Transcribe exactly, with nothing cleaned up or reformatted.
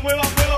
Come on, come on, come on.